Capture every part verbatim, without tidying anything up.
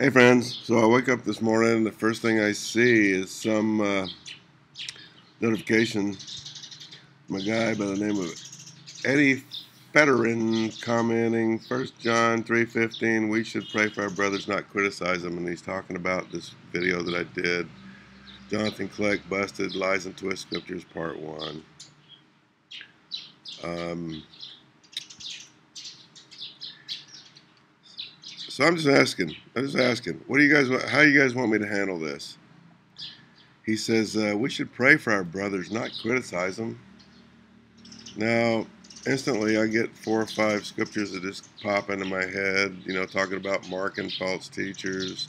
Hey friends, so I wake up this morning and the first thing I see is some uh, notification from a guy by the name of Eddie Federin commenting First John three fifteen, we should pray for our brothers, not criticize them. And he's talking about this video that I did, Jonathan Clegg Busted, Lies and Twist Scriptures, Part one. Um, So I'm just asking, I'm just asking, what do you guys, how do you guys want me to handle this? He says, uh, we should pray for our brothers, not criticize them. Now, instantly I get four or five scriptures that just pop into my head, you know, talking about marking false teachers,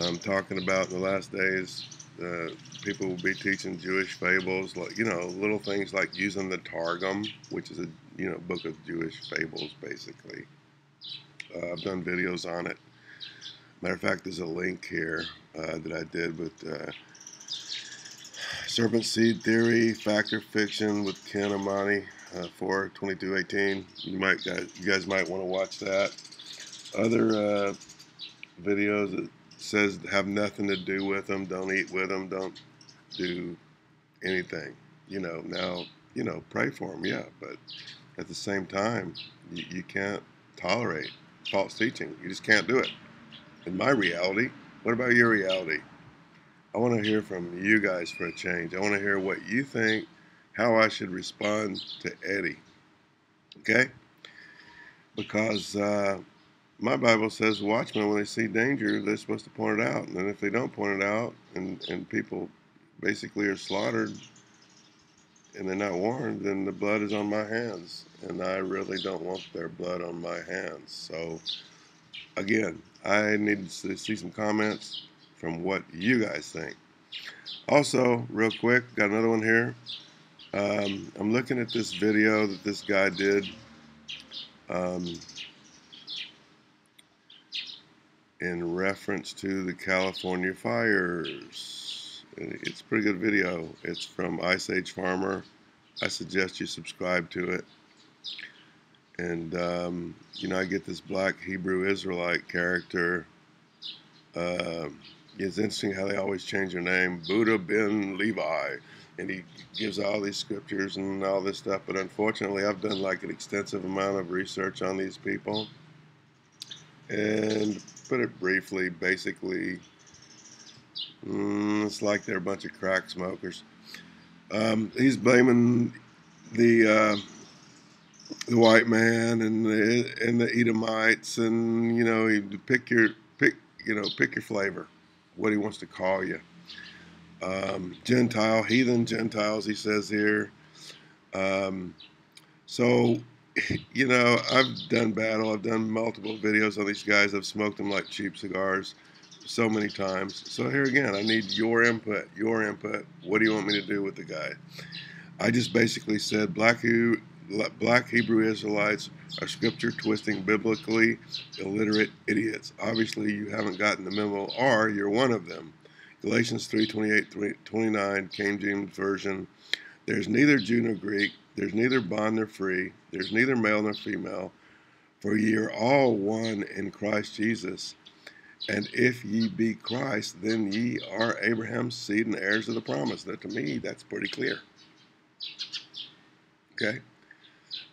um, talking about in the last days, uh, people will be teaching Jewish fables, like, you know, little things like using the Targum, which is a, you know, book of Jewish fables, basically. Uh, I've done videos on it. Matter of fact, there's a link here uh, that I did with uh, Serpent Seed Theory, Fact or Fiction with Ken Amani, uh, four twenty-two eighteen. You might guys, you guys might want to watch that. Other uh, videos that says have nothing to do with them, don't eat with them, don't do anything. You know, now, you know, pray for them, yeah, but at the same time, you, you can't tolerate false teaching. You just can't do it. In my reality, what about your reality? I want to hear from you guys for a change. I want to hear what you think, how I should respond to Eddie. Okay? Because uh, my Bible says watchmen, when they see danger, they're supposed to point it out. And then if they don't point it out, and, and people basically are slaughtered and they're not warned, then the blood is on my hands. And I really don't want their blood on my hands. So, again, I need to see some comments from what you guys think. Also, real quick, got another one here. Um, I'm looking at this video that this guy did. Um, in reference to the California fires. It's a pretty good video. It's from Ice Age Farmer. I suggest you subscribe to it. And, um, you know, I get this black Hebrew Israelite character. Uh, it's interesting how they always change their name, Buddha Ben Levi. And he gives all these scriptures and all this stuff. But unfortunately, I've done like an extensive amount of research on these people. And to put it briefly, basically, mm, it's like they're a bunch of crack smokers. Um, he's blaming the... Uh, the white man and the, and the Edomites, and you know, he pick your pick you know pick your flavor, what he wants to call you. Um, Gentile, heathen Gentiles, he says here. Um, so, you know, I've done battle. I've done multiple videos on these guys. I've smoked them like cheap cigars so many times. So here again, I need your input. Your input. What do you want me to do with the guy? I just basically said black who. Black Hebrew Israelites are scripture-twisting, biblically illiterate idiots. Obviously, you haven't gotten the memo, or you're one of them. Galatians three twenty-eight twenty-nine, King James Version. There's neither Jew nor Greek. There's neither bond nor free. There's neither male nor female. For ye are all one in Christ Jesus. And if ye be Christ, then ye are Abraham's seed and heirs of the promise. Now, to me, that's pretty clear. Okay?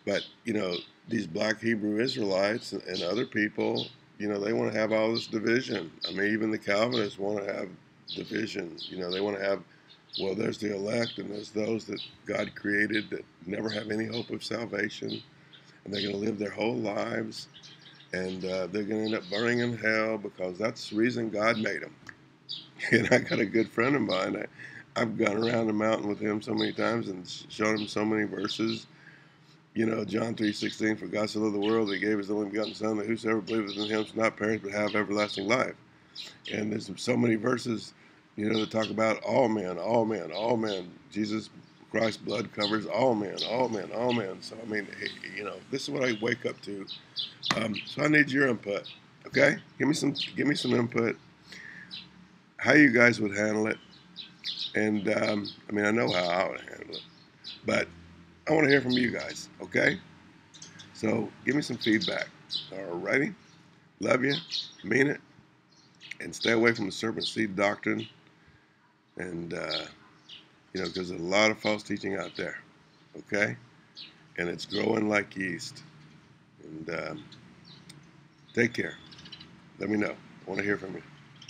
But, you know, these black Hebrew Israelites and, and other people, you know, they want to have all this division. I mean, even the Calvinists want to have division. You know, they want to have, well, there's the elect and there's those that God created that never have any hope of salvation. And they're going to live their whole lives. And uh, they're going to end up burning in hell because that's the reason God made them. And I got a good friend of mine. I, I've gone around the mountain with him so many times and shown him so many verses. You know, John three sixteen, for God so loved the world, he gave his only begotten Son, that whosoever believeth in him shall not perish, but have everlasting life. And there's so many verses, you know, that talk about all men, all men, all men. Jesus Christ's blood covers all men, all men, all men. So, I mean, you know, this is what I wake up to. Um, so I need your input, okay? Give me some, give me some input, how you guys would handle it. And, um, I mean, I know how I would handle it, but I want to hear from you guys, okay? So, give me some feedback. Alrighty? Love you. Mean it. and stay away from the serpent seed doctrine, and uh, you know, because there's a lot of false teaching out there, okay? And it's growing like yeast. And um, take care. Let me know. I want to hear from you.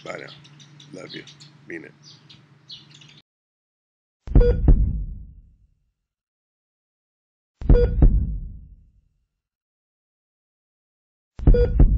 Bye now. Love you. Mean it. Boop.